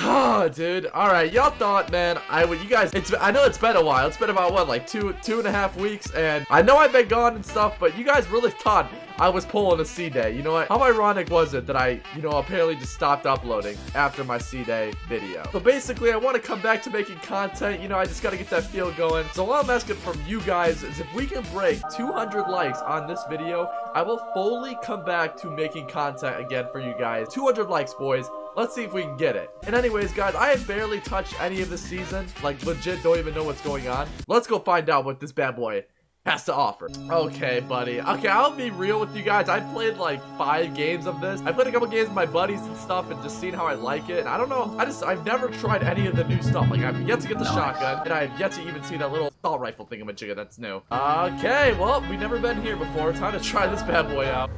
Oh, dude. All right, y'all thought, man, you guys, I know it's been a while. It's been about, what, like two and a half weeks, and I know I've been gone and stuff, but you guys really thought I was pulling a C-Day. You know what? How ironic was it that I, you know, apparently just stopped uploading after my C-Day video. So basically, I want to come back to making content. You know, I just got to get that feel going. So all I'm asking from you guys is if we can break 200 likes on this video, I will fully come back to making content again for you guys. 200 likes, boys. Let's see if we can get it. And anyways, guys, I have barely touched any of this season. Like, legit, don't even know what's going on. Let's go find out what this bad boy has to offer. Okay, buddy. Okay, I'll be real with you guys. I played, like, 5 games of this. I played a couple games with my buddies and stuff and just seen how I like it. And I don't know. I've never tried any of the new stuff. Like, I've yet to get the shotgun. And I've yet to even see that little assault rifle thingamajigger that's new. Okay, well, we've never been here before. Time to try this bad boy out.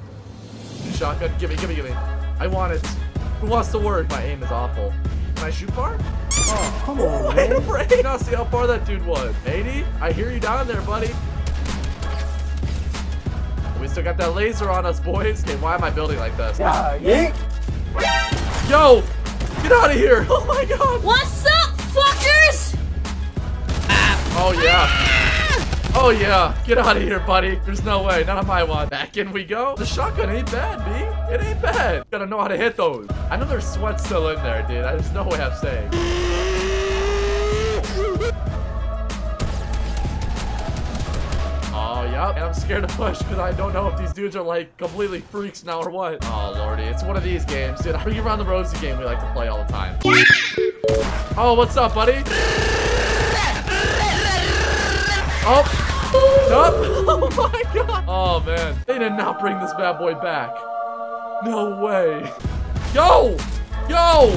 Shotgun. Give me. I want it. Who wants to work? My aim is awful. Can I shoot far? Oh, come on, man. Now see how far that dude was. 80? I hear you down there, buddy. We still got that laser on us, boys. Okay, why am I building like this? Yeah. Yo, get out of here. Oh, my God. What's up, fuckers? Oh, yeah. Oh, yeah. Get out of here, buddy. There's no way. Not on my watch. Back in we go. The shotgun ain't bad, B. It ain't bad. Gotta know how to hit those. I know there's sweat still in there, dude. There's no way I'm saying. Oh, yep. And I'm scared to push because I don't know if these dudes are like completely freaks now or what. Oh, lordy. It's one of these games, dude. Bring Around the Rosie game we like to play all the time. Oh, what's up, buddy? Oh. Nope. Oh, my God. Oh, man. They did not bring this bad boy back. No way. Yo! Yo!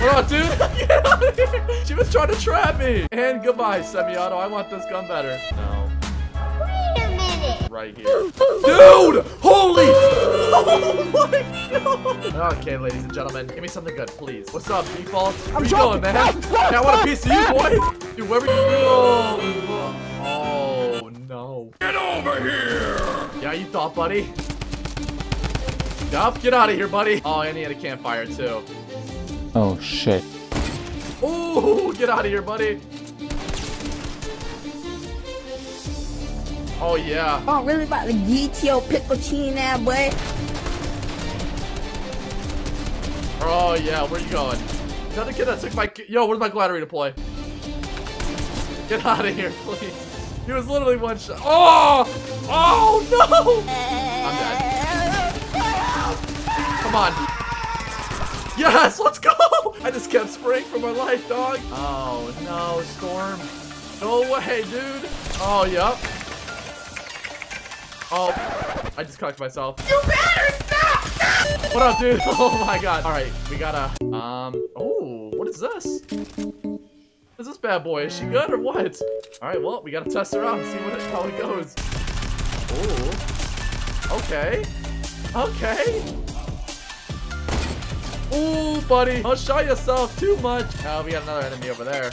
What up, dude? Get out of here! She was trying to trap me! And goodbye, semi-auto. I want this gun better. No. Wait a minute. Right here. Dude! Holy! Oh my God! Okay, ladies and gentlemen. Give me something good, please. What's up, Default? Where I'm you going, man? I want a piece of you, boy! Dude, wherever you go. Oh, no. Get over here! Yeah, you thought, buddy. Yup, get out of here, buddy. Oh, and he had a campfire, too. Oh, shit. Ooh, get out of here, buddy. Oh, yeah. Oh, really about the GTO pickle now, boy. Oh, yeah, where you going? Another kid that took my... Yo, where's my glattery to play? Get out of here, please. He was literally one shot. Oh! Oh, no! I'm dead. Come on. Yes, let's go! I just kept spraying for my life, dog. Oh, no, Storm. No way, dude. Oh, yup. Oh, I just cocked myself. You better stop! What up, dude? Oh, my God. All right, we gotta... Oh, what is this? Is this bad boy? Is she good or what? All right, well, we gotta test her out and see how it goes. Ooh. Okay. Okay. Ooh, buddy. Don't shy yourself too much. Oh, we got another enemy over there.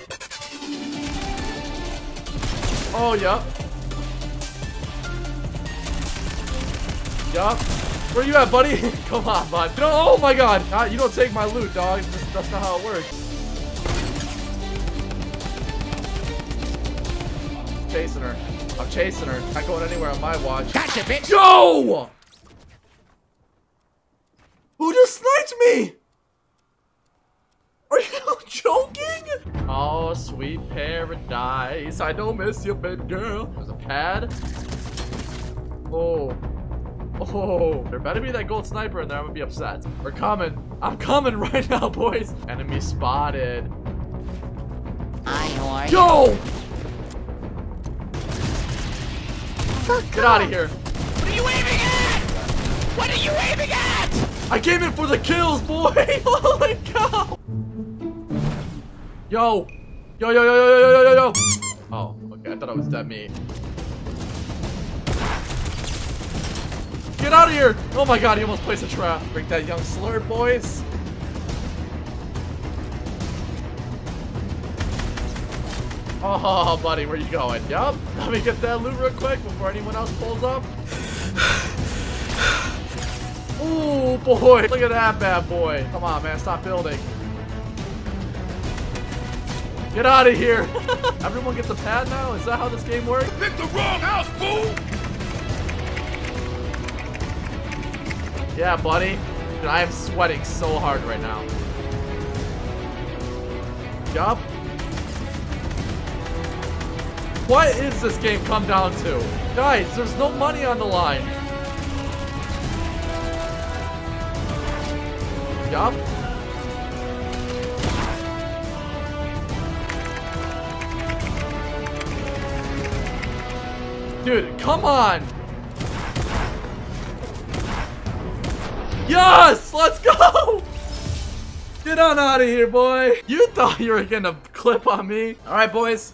Oh, yup. Yup. Where you at, buddy? Come on, bud. No, oh, my God. You don't take my loot, dog. That's not how it works. Chasing her. I'm chasing her. Not going anywhere on my watch. Gotcha, bitch. Yo! Who just sniped me? Are you joking? Oh, sweet paradise. I don't miss you, big girl. There's a pad. Oh. Oh. There better be that gold sniper in there. I'm gonna be upset. We're coming. I'm coming right now, boys. Enemy spotted. Yo! Get out of here. What are you aiming at? What are you aiming at? I came in for the kills, boy. Oh, my God. Yo. Yo. Oh, okay. I thought it was that me. Get out of here. Oh, my God. He almost placed a trap. Break that young slur, boys. Oh, buddy, where you going? Yup. Let me get that loot real quick before anyone else pulls up. Ooh, boy. Look at that bad boy. Come on, man. Stop building. Get out of here. Everyone gets a pad now? Is that how this game works? Pick the wrong house, fool! Yeah, buddy. Dude, I am sweating so hard right now. Yup. What is this game come down to? Guys, there's no money on the line. Yup. Dude, come on! Yes! Let's go! Get on out of here, boy! You thought you were gonna clip on me. Alright, boys.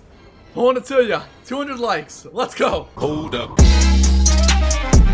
I wanna tell ya, 200 likes. Let's go! Hold up.